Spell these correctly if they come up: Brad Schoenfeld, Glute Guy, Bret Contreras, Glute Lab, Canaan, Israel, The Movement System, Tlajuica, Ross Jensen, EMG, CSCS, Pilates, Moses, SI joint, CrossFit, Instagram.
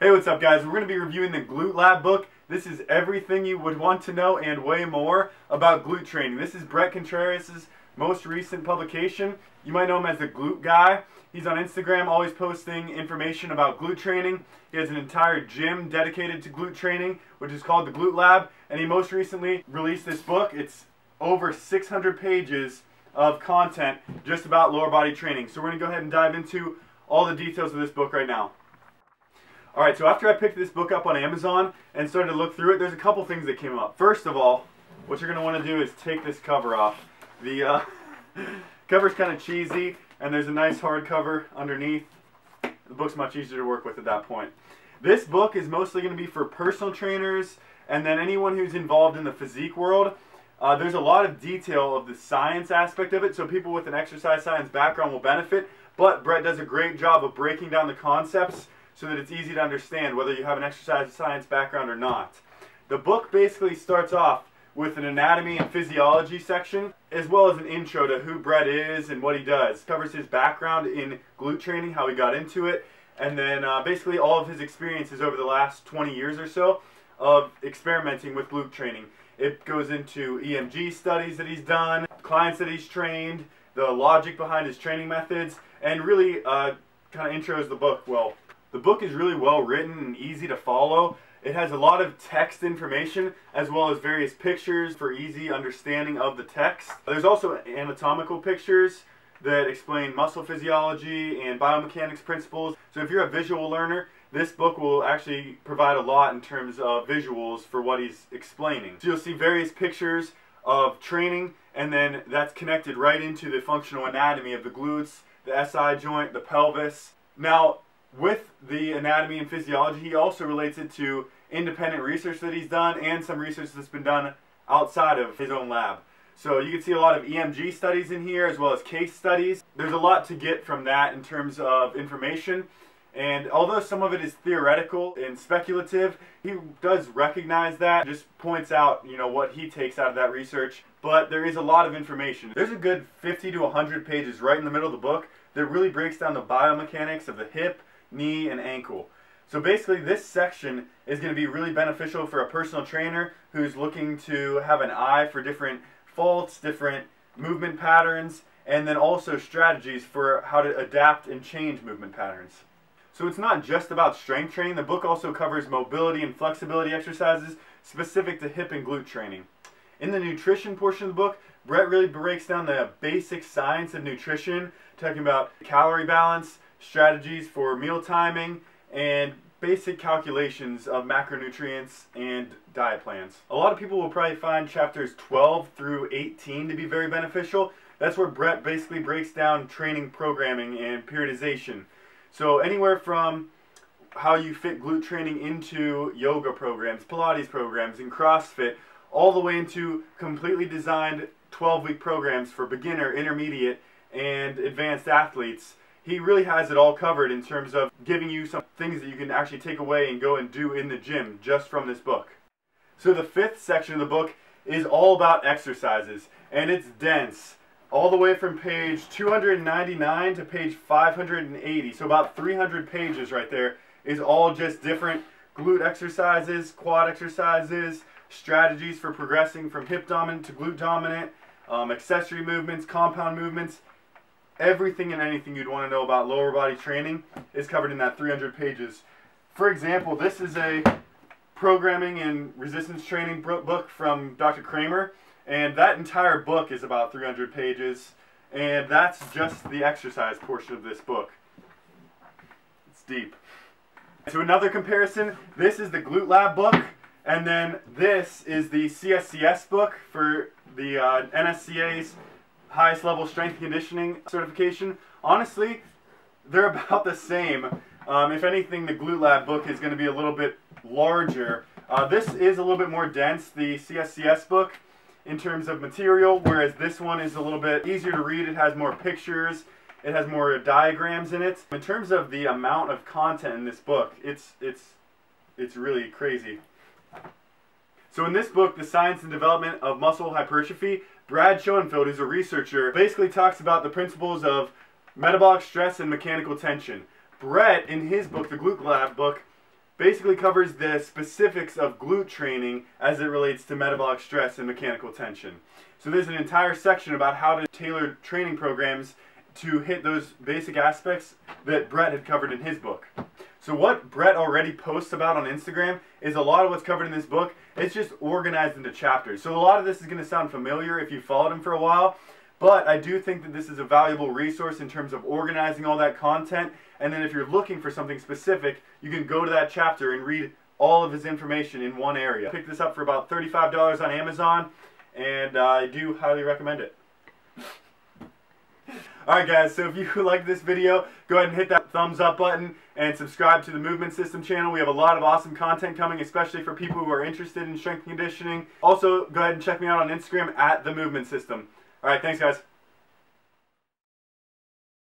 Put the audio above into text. Hey, what's up guys? We're going to be reviewing the Glute Lab book. This is everything you would want to know and way more about glute training. This is Bret Contreras' most recent publication. You might know him as the Glute Guy. He's on Instagram, always posting information about glute training. He has an entire gym dedicated to glute training, which is called the Glute Lab, and he most recently released this book. It's over 600 pages of content just about lower body training. So we're going to go ahead and dive into all the details of this book right now. Alright, so after I picked this book up on Amazon and started to look through it, there's a couple things that came up. First of all, what you're going to want to do is take this cover off. The cover's kind of cheesy, and there's a nice hard cover underneath. The book's much easier to work with at that point. This book is mostly going to be for personal trainers and then anyone who's involved in the physique world. There's a lot of detail of the science aspect of it, so people with an exercise science background will benefit, but Bret does a great job of breaking down the concepts so that it's easy to understand whether you have an exercise science background or not. The book basically starts off with an anatomy and physiology section, as well as an intro to who Bret is and what he does. Covers his background in glute training, how he got into it, and then basically all of his experiences over the last 20 years or so of experimenting with glute training. It goes into EMG studies that he's done, clients that he's trained, the logic behind his training methods, and really kind of intros the book well. The book is really well written and easy to follow. It has a lot of text information as well as various pictures for easy understanding of the text. There's also anatomical pictures that explain muscle physiology and biomechanics principles. So if you're a visual learner, this book will actually provide a lot in terms of visuals for what he's explaining. So you'll see various pictures of training, and then that's connected right into the functional anatomy of the glutes, the SI joint, the pelvis. Now, with the anatomy and physiology, he also relates it to independent research that he's done and some research that's been done outside of his own lab. So you can see a lot of EMG studies in here as well as case studies. There's a lot to get from that in terms of information. And although some of it is theoretical and speculative, he does recognize that, just points out, you know, what he takes out of that research. But there is a lot of information. There's a good 50 to 100 pages right in the middle of the book that really breaks down the biomechanics of the hip, knee, and ankle. So basically this section is going to be really beneficial for a personal trainer who's looking to have an eye for different faults, different movement patterns, and then also strategies for how to adapt and change movement patterns. So it's not just about strength training. The book also covers mobility and flexibility exercises specific to hip and glute training. In the nutrition portion of the book, Bret really breaks down the basic science of nutrition, talking about calorie balance, strategies for meal timing, and basic calculations of macronutrients and diet plans. A lot of people will probably find chapters 12 through 18 to be very beneficial. That's where Bret basically breaks down training programming and periodization. So anywhere from how you fit glute training into yoga programs, Pilates programs, and CrossFit, all the way into completely designed 12-week programs for beginner, intermediate, and advanced athletes. He really has it all covered in terms of giving you some things that you can actually take away and go and do in the gym just from this book. So the fifth section of the book is all about exercises, and it's dense, all the way from page 299 to page 580, so about 300 pages right there is all just different glute exercises, quad exercises, strategies for progressing from hip dominant to glute dominant, accessory movements, compound movements. Everything and anything you'd want to know about lower body training is covered in that 300 pages. For example, this is a programming and resistance training book from Dr. Kramer, and that entire book is about 300 pages, and that's just the exercise portion of this book. It's deep. So another comparison, this is the Glute Lab book, and then this is the CSCS book for the NSCA's highest level strength conditioning certification. Honestly, they're about the same. If anything, the Glute Lab book is going to be a little bit larger. This is a little bit more dense, the CSCS book, in terms of material, whereas this one is a little bit easier to read. It has more pictures, it has more diagrams in it. In terms of the amount of content in this book, it's really crazy. So in this book, The Science and Development of Muscle Hypertrophy, Brad Schoenfeld, who's a researcher, basically talks about the principles of metabolic stress and mechanical tension. Bret, in his book, the Glute Lab book, basically covers the specifics of glute training as it relates to metabolic stress and mechanical tension. So there's an entire section about how to tailor training programs to hit those basic aspects that Bret had covered in his book. So what Bret already posts about on Instagram is a lot of what's covered in this book. It's just organized into chapters. So a lot of this is going to sound familiar if you followed him for a while, but I do think that this is a valuable resource in terms of organizing all that content, and then if you're looking for something specific, you can go to that chapter and read all of his information in one area. I picked this up for about $35 on Amazon, and I do highly recommend it. Alright guys, so if you liked this video, go ahead and hit that thumbs up button and subscribe to the Movement System channel. We have a lot of awesome content coming, especially for people who are interested in strength and conditioning. Also, go ahead and check me out on Instagram at the Movement System. Alright, thanks guys.